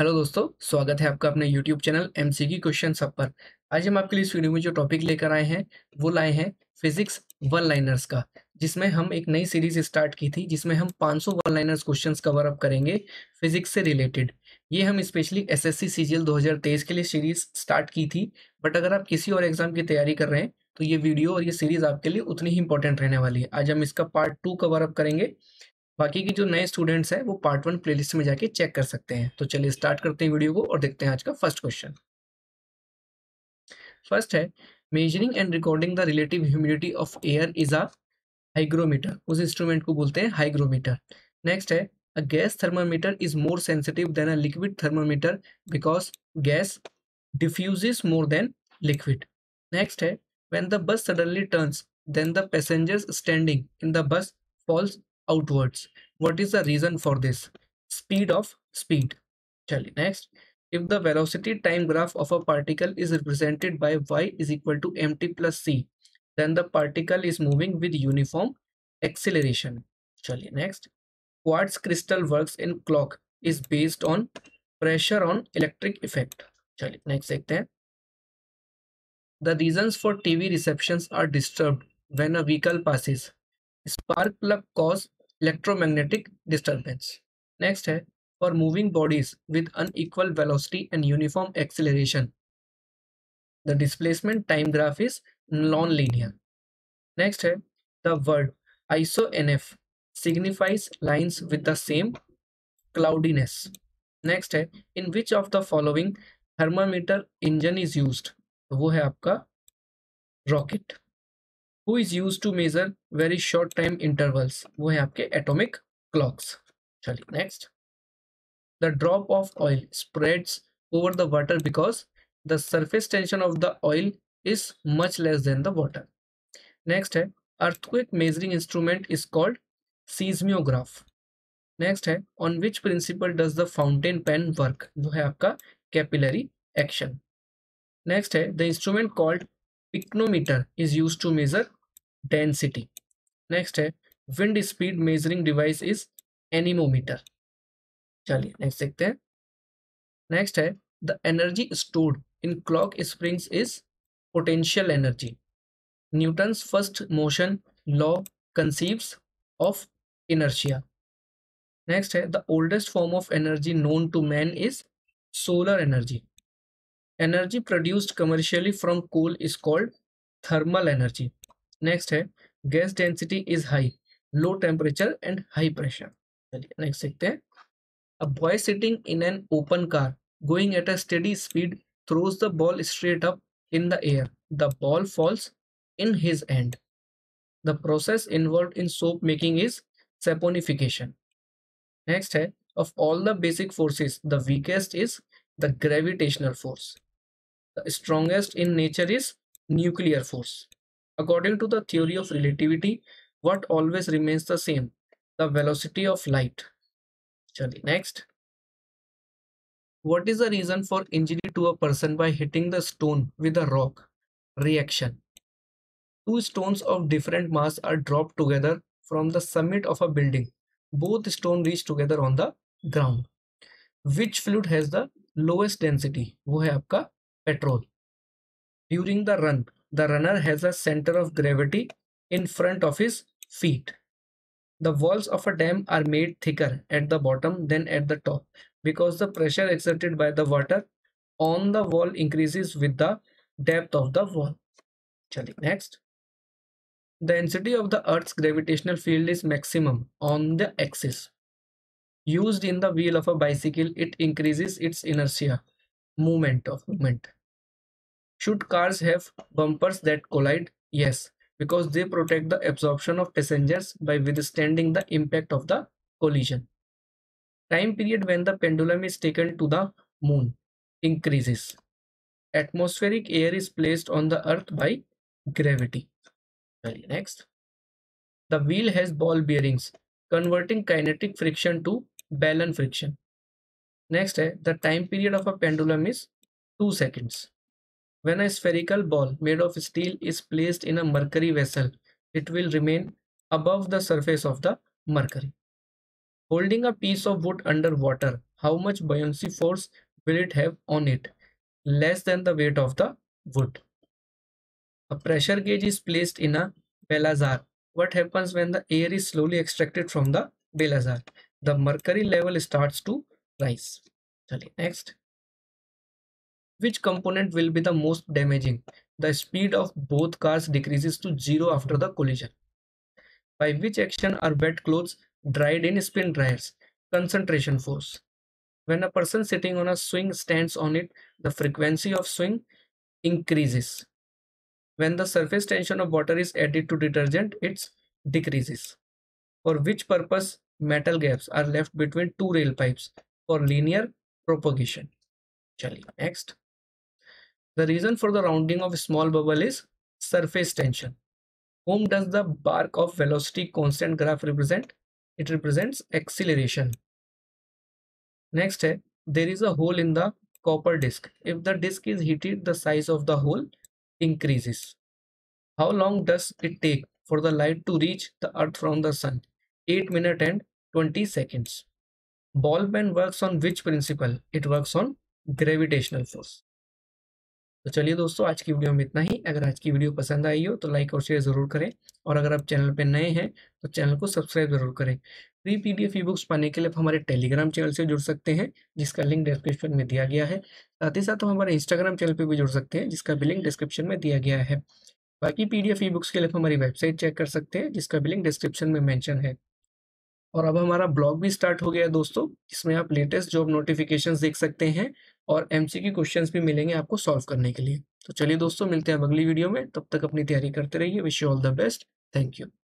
Hello दोस्तों, स्वागत है आपका अपने YouTube channel MCQ question hub पर। आज हम आपके लिए इस वीडियो में जो टॉपिक लेकर आए हैं वो लाए हैं फिजिक्स वन लाइनर्स का, जिसमें हम एक नई सीरीज स्टार्ट की थी जिसमें हम 500 one liners questions cover up करेंगे फिजिक्स से रिलेटेड। ये हम स्पेशली एसएससी सीजीएल 2023 के लिए सीरीज स्टार्ट की थी, बट अगर आप किसी और एग्जाम की तैयारी कर रहे हैं तो ये वीडियो और ये सीरीज आपके लिए उतनी ही इंपॉर्टेंट रहने वाली है। आज हम इसका पार्ट 2 कवर अप करेंगे। बाकी के जो नए स्टूडेंट्स हैं वो पार्ट 1 प्लेलिस्ट में जाके चेक कर सकते हैं। तो चलिए स्टार्ट करते हैं वीडियो को और देखते हैं आज का फर्स्ट क्वेश्चन। फर्स्ट है, measuring and recording the relative humidity of air is a hygrometer. उस इंस्ट्रूमेंट को बोलते हैं हाइग्रोमीटर। नेक्स्ट है, a gas thermometer is more sensitive than a liquid thermometer because gas diffuses more than liquid. Next है, when the bus suddenly turns then the passengers standing in the bus falls outwards. What is the reason for this? Speed of speed. Chali. Next, if the velocity time graph of a particle is represented by y is equal to mt plus c, then the particle is moving with uniform acceleration. Chali. Next, quartz crystal works in clock is based on pressure on electric effect. Chali. Next, dekhte hain. The reasons for TV receptions are disturbed when a vehicle passes. Spark plug cause electromagnetic disturbance. Next है, for moving bodies with unequal velocity and uniform acceleration, the displacement time graph is non-linear. Next है, the word ISONF signifies lines with the same cloudiness. Next है, in which of the following thermometer engine is used? वो है आपका rocket. Who is used to measure very short time intervals? वो है आपके atomic clocks. चलिए next. The drop of oil spreads over the water because the surface tension of the oil is much less than the water. Next है, earthquake measuring instrument is called seismograph. Next है, on which principle does the fountain pen work? वो है आपका capillary action. Next है, the instrument called pycnometer is used to measure density. Next है, wind speed measuring device is anemometer. चलिए next देखते हैं. Next है, the energy stored in clock springs is potential energy. Newton's first motion law conceives of inertia. Next है, the oldest form of energy known to man is solar energy. Energy produced commercially from coal is called thermal energy. Next है, gas density is high, low temperature and high pressure. Next देखते हैं. A boy sitting in an open car going at a steady speed throws the ball straight up in the air. The ball falls in his hand. The process involved in soap making is saponification. Next है, of all the basic forces, the weakest is the gravitational force. The strongest in nature is nuclear force. According to the theory of relativity, what always remains the same? The velocity of light. Chali, next. What is the reason for injury to a person by hitting the stone with a rock? Reaction. Two stones of different mass are dropped together from the summit of a building. Both stones reach together on the ground. Which fluid has the lowest density? वो है आपका petrol. During the run, the runner has a center of gravity in front of his feet. The walls of a dam are made thicker at the bottom than at the top because the pressure exerted by the water on the wall increases with the depth of the wall. चलिए next. The intensity of the Earth's gravitational field is maximum on the axis. Used in the wheel of a bicycle, it increases its inertia, movement. Should cars have bumpers that collide? Yes, because they protect the absorption of passengers by withstanding the impact of the collision. Time period when the pendulum is taken to the moon increases. Atmospheric air is placed on the earth by gravity. Next. The wheel has ball bearings, converting kinetic friction to Ballon friction. Next है, the time period of a pendulum is 2 seconds. When a spherical ball made of steel is placed in a mercury vessel, it will remain above the surface of the mercury. Holding a piece of wood under water how much buoyancy force will it have on it? Less than the weight of the wood. A pressure gauge is placed in a bell jar. What happens when the air is slowly extracted from the bell jar? The mercury level starts to rise. Next. Which component will be the most damaging? The speed of both cars decreases to 0 after the collision. By which action are wet clothes dried in spin dryers? Concentration force. When a person sitting on a swing stands on it, the frequency of swing increases. When the surface tension of water is added to detergent, it decreases. For which purpose metal gaps are left between two rail pipes? For linear propagation. Next. The reason for the rounding of a small bubble is surface tension. Whom does the bark of velocity constant graph represent? It represents acceleration. Next, there is a hole in the copper disc. If the disc is heated, the size of the hole increases. How long does it take for the light to reach the earth from the sun? 8 minutes and 20 seconds. Ball pen works on which principle? It works on gravitational force. तो चलिए दोस्तों, आज की video में इतना ही. अगर आज की वीडियो पसंद आई हो तो लाइक और शेयर ज़रूर करें, और अगर आप चैनल पे नए हैं तो चैनल को सब्सक्राइब ज़रूर करें. फ्री पीडीएफ ई-बुक्स पाने के लिए आप हमारे टेलीग्राम चैनल से जुड़ सकते हैं, जिसका लिंक डिस्क्रिप्शन में दिया गया है. साथ ही साथ हम हमारे इंस्टाग्राम चैनल पर भी जुड़ सकते हैं, जिसका भी लिंक डिस्क्रिप्शन में दिया गया है. बाकी पीडीएफ ई-बुक्स के लिए आप हमारी वेबसाइट चेक कर सकते हैं, जिसका भी लिंक डिस्क्रिप्शन में मेंशन है. और अब हमारा ब्लॉग भी स्टार्ट हो गया है दोस्तों, इसमें आप लेटेस्ट जॉब नोटिफिकेशंस देख सकते हैं और एमसीक्यू क्वेश्चंस भी मिलेंगे आपको सॉल्व करने के लिए. तो चलिए दोस्तों, मिलते हैं अगली वीडियो में. तब तक अपनी तैयारी करते रहिए. Wish you all the best. Thank you.